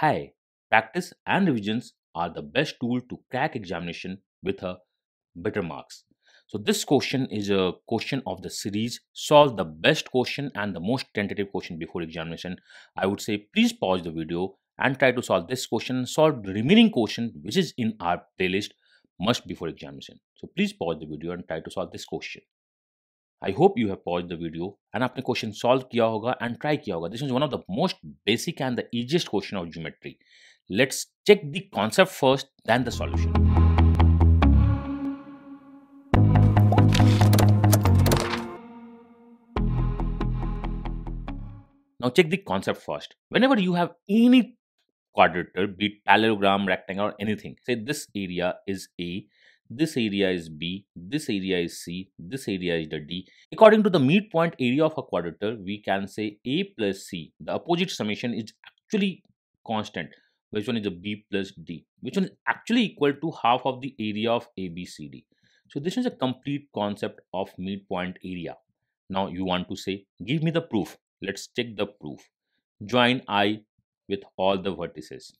Hi, practice and revisions are the best tool to crack examination with a better marks. So this question is a question of the series, solve the best question and the most tentative question before examination. I would say please pause the video and try to solve this question and solve the remaining question which is in our playlist must before examination. So please pause the video and try to solve this question. I hope you have paused the video and आपने question solve किया होगा and try किया होगा. This is one of the most basic and the easiest question of geometry. Let's check the concept first, then the solution. Now check the concept first. Whenever you have any quadrature, be it parallelogram, rectangle or anything, say this area is A, this area is B, this area is C, this area is the D. According to the midpoint area of a quadrature, we can say A plus C. The opposite summation is actually constant. Which one is the B plus D? Which one is actually equal to half of the area of A, B, C, D. So this is a complete concept of midpoint area. Now you want to say, give me the proof. Let's check the proof. Join I with all the vertices.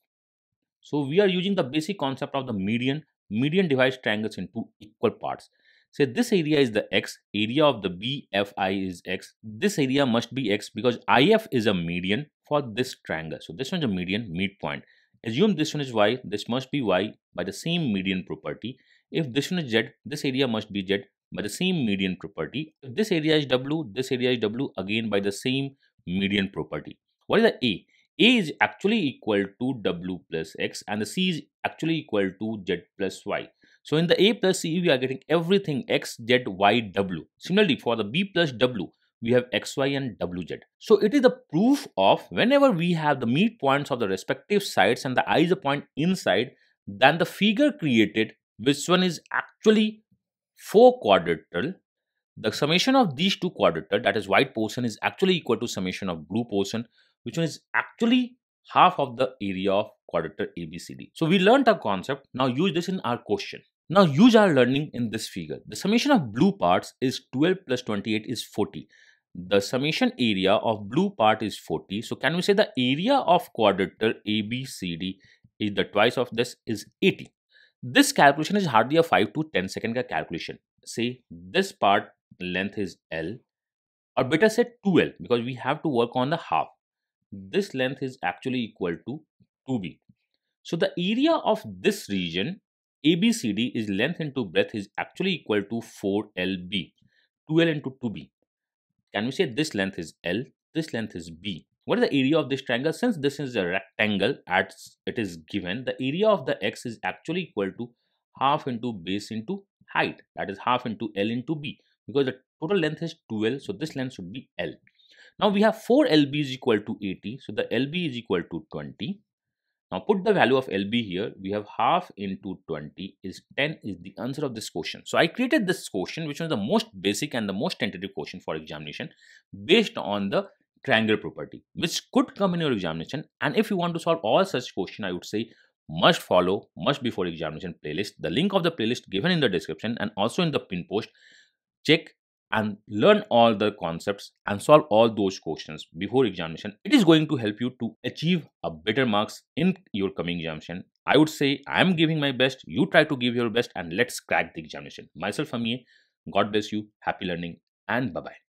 So we are using the basic concept of the median. Median divides triangles into equal parts. Say this area is the x, area of the BFI is x. This area must be x because IF is a median for this triangle. So this one is a median midpoint. Assume this one is y, this must be y by the same median property. If this one is z, this area must be z by the same median property. If this area is w, this area is w again by the same median property. What is the A? A is actually equal to W plus X and the C is actually equal to Z plus Y. So in the A plus C, we are getting everything X, Z, Y, W. Similarly, for the B plus W, we have X, Y and W, Z. So it is the proof of whenever we have the midpoints of the respective sides and the I is a point inside, then the figure created, which one is actually 4 quadruples. The summation of these two quadruples, that is white portion, is actually equal to summation of blue portion, which one is actually half of the area of quadrature ABCD. So we learned our concept. Now use this in our question. Now use our learning in this figure. The summation of blue parts is 12 plus 28 is 40. The summation area of blue part is 40. So can we say the area of quadrature ABCD is the twice of this is 80. This calculation is hardly a 5 to 10 second ka calculation. Say this part length is L, or better say 2L, because we have to work on the half. This length is actually equal to 2B. So the area of this region ABCD is length into breadth is actually equal to 4LB. 2L into 2B. Can we say this length is L, this length is B. What is the area of this triangle? Since this is a rectangle as it is given, the area of the X is actually equal to half into base into height. That is half into L into B. Because the total length is 2L, so this length should be L. Now we have 4LB is equal to 80, so the LB is equal to 20. Now put the value of LB here. We have half into 20 is 10 is the answer of this question. So I created this question, which was the most basic and the most tentative question for examination based on the triangle property, which could come in your examination. And if you want to solve all such questions, I would say must follow must before examination playlist. The link of the playlist given in the description and also in the pin post. Check and learn all the concepts and solve all those questions before examination. It is going to help you to achieve a better marks in your coming examination. I would say I am giving my best. You try to give your best and let's crack the examination. Myself Amiya, God bless you. Happy learning and bye-bye.